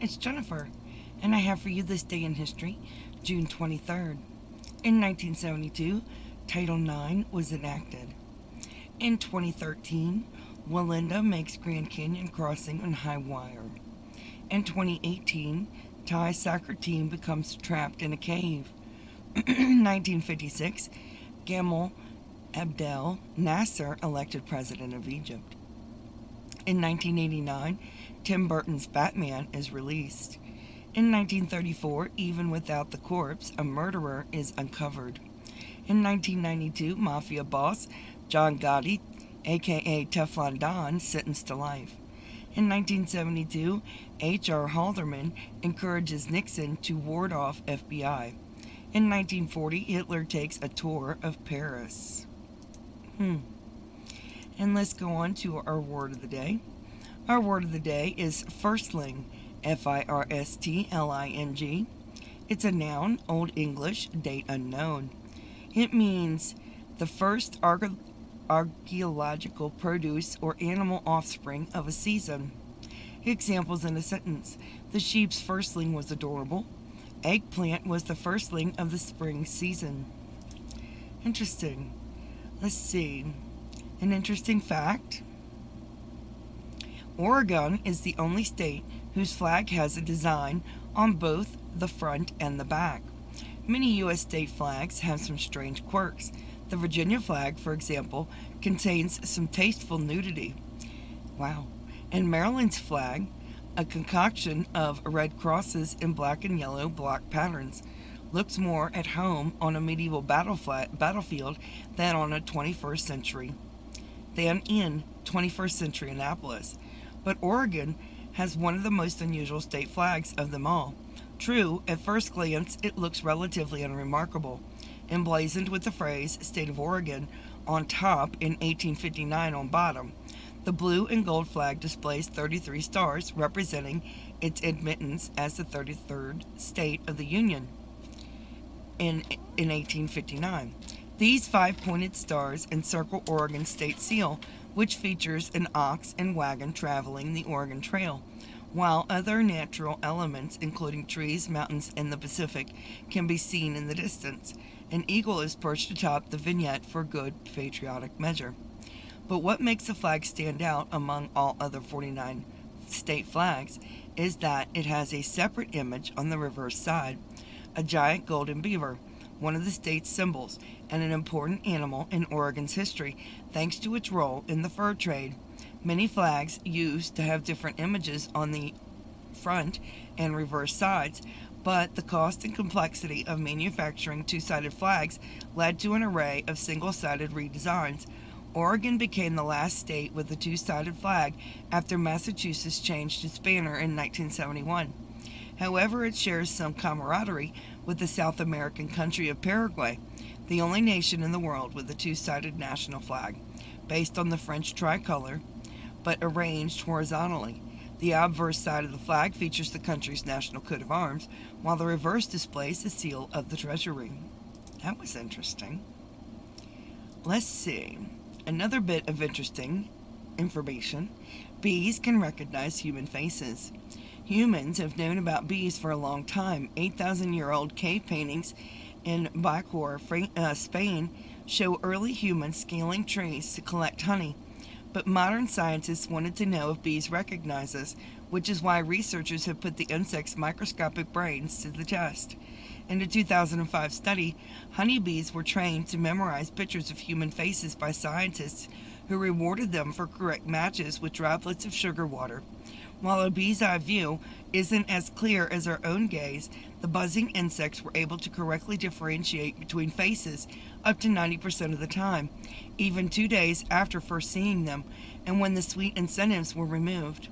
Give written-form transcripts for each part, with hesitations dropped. It's Jennifer, and I have for you this day in history, June 23rd. In 1972, Title IX was enacted. In 2013, Walinda makes Grand Canyon Crossing on high wire. In 2018, Thai soccer team becomes trapped in a cave. In 1956, Gamal Abdel Nasser elected president of Egypt. In 1989, Tim Burton's Batman is released. In 1934, even without the corpse, a murderer is uncovered. In 1992, mafia boss John Gotti, aka Teflon Don, sentenced to life. In 1972, H.R. Halderman encourages Nixon to ward off FBI. In 1940, Hitler takes a tour of Paris. And let's go on to our word of the day. Our word of the day is firstling, F-I-R-S-T-L-I-N-G. It's a noun, Old English, date unknown. It means the first archaeological produce or animal offspring of a season. Examples in a sentence. The sheep's firstling was adorable. Eggplant was the firstling of the spring season. Interesting. Let's see. An interesting fact. Oregon is the only state whose flag has a design on both the front and the back. Many U.S. state flags have some strange quirks. The Virginia flag, for example, contains some tasteful nudity. Wow. And Maryland's flag, a concoction of red crosses and black and yellow block patterns, looks more at home on a medieval battlefield than on a 21st century Annapolis. But Oregon has one of the most unusual state flags of them all. True, at first glance, it looks relatively unremarkable. Emblazoned with the phrase, State of Oregon, on top and 1859 on bottom, the blue and gold flag displays 33 stars representing its admittance as the 33rd state of the Union in 1859. These 5-pointed stars encircle Oregon's state seal, which features an ox and wagon traveling the Oregon Trail, while other natural elements, including trees, mountains, and the Pacific, can be seen in the distance. An eagle is perched atop the vignette for good patriotic measure. But what makes the flag stand out among all other 49 state flags is that it has a separate image on the reverse side, a giant golden beaver, one of the state's symbols, and an important animal in Oregon's history, thanks to its role in the fur trade. Many flags used to have different images on the front and reverse sides, but the cost and complexity of manufacturing two-sided flags led to an array of single-sided redesigns. Oregon became the last state with a two-sided flag after Massachusetts changed its banner in 1971. However, it shares some camaraderie with the South American country of Paraguay, the only nation in the world with a two-sided national flag, based on the French tricolor, but arranged horizontally. The obverse side of the flag features the country's national coat of arms, while the reverse displays the seal of the treasury. That was interesting. Let's see. Another bit of interesting information. Bees can recognize human faces. Humans have known about bees for a long time. 8,000-year-old cave paintings in Bicor, Spain, show early humans scaling trees to collect honey. But modern scientists wanted to know if bees recognize us, which is why researchers have put the insect's microscopic brains to the test. In a 2005 study, honeybees were trained to memorize pictures of human faces by scientists who rewarded them for correct matches with droplets of sugar water. While a bee's eye view isn't as clear as our own gaze, the buzzing insects were able to correctly differentiate between faces up to 90% of the time, even 2 days after first seeing them, and when the sweet incentives were removed.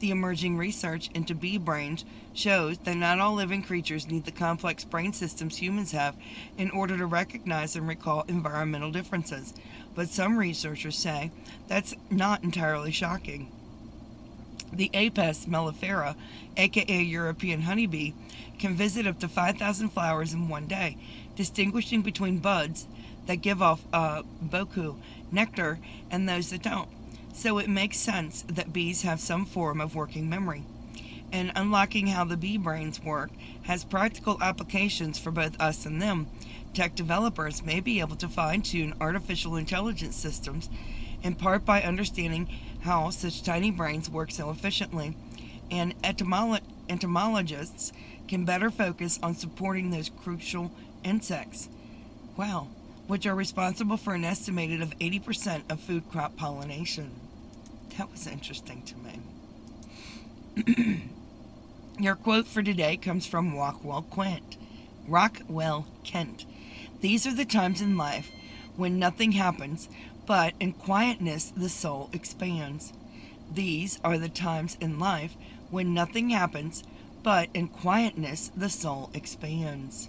the emerging research into bee brains shows that not all living creatures need the complex brain systems humans have in order to recognize and recall environmental differences, but some researchers say that's not entirely shocking. The Apis mellifera, aka European honeybee, can visit up to 5,000 flowers in one day, distinguishing between buds that give off boku nectar and those that don't. So it makes sense that bees have some form of working memory. And unlocking how the bee brains work has practical applications for both us and them. Tech developers may be able to fine-tune artificial intelligence systems, in part by understanding how such tiny brains work so efficiently. And entomologists can better focus on supporting those crucial insects. Wow. Which are responsible for an estimated of 80% of food crop pollination. That was interesting to me. Your quote for today comes from Rockwell Kent. These are the times in life when nothing happens, but in quietness the soul expands. These are the times in life when nothing happens, but in quietness the soul expands.